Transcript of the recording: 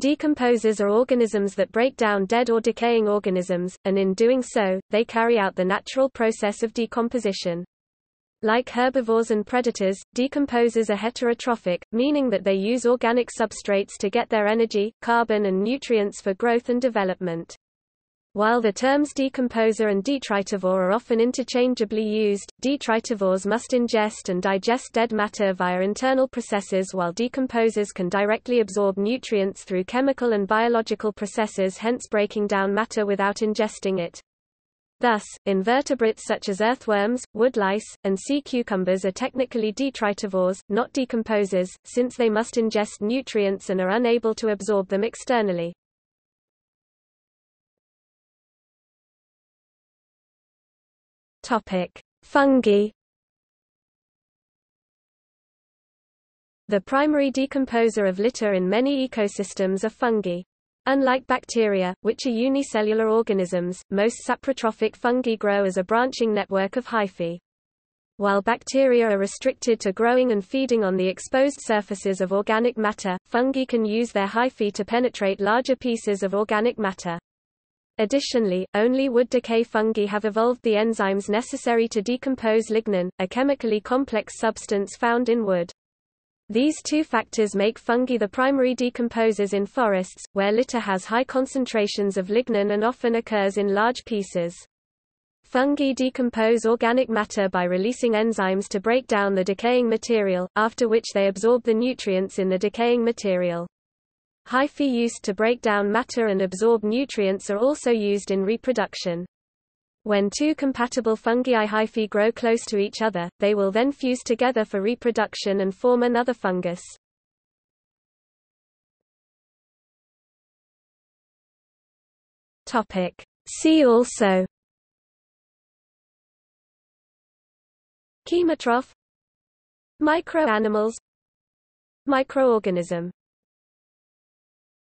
Decomposers are organisms that break down dead or decaying organisms, and in doing so, they carry out the natural process of decomposition. Like herbivores and predators, decomposers are heterotrophic, meaning that they use organic substrates to get their energy, carbon and nutrients for growth and development. While the terms decomposer and detritivore are often interchangeably used, detritivores must ingest and digest dead matter via internal processes, while decomposers can directly absorb nutrients through chemical and biological processes, hence breaking down matter without ingesting it. Thus, invertebrates such as earthworms, woodlice, and sea cucumbers are technically detritivores, not decomposers, since they must ingest nutrients and are unable to absorb them externally. Fungi. The primary decomposer of litter in many ecosystems are fungi. Unlike bacteria, which are unicellular organisms, most saprotrophic fungi grow as a branching network of hyphae. While bacteria are restricted to growing and feeding on the exposed surfaces of organic matter, fungi can use their hyphae to penetrate larger pieces of organic matter. Additionally, only wood decay fungi have evolved the enzymes necessary to decompose lignin, a chemically complex substance found in wood. These two factors make fungi the primary decomposers in forests, where litter has high concentrations of lignin and often occurs in large pieces. Fungi decompose organic matter by releasing enzymes to break down the decaying material, after which they absorb the nutrients in the decaying material. Hyphae used to break down matter and absorb nutrients are also used in reproduction. When two compatible fungi hyphae grow close to each other, they will then fuse together for reproduction and form another fungus. See also: chemotroph, microanimals, microorganism.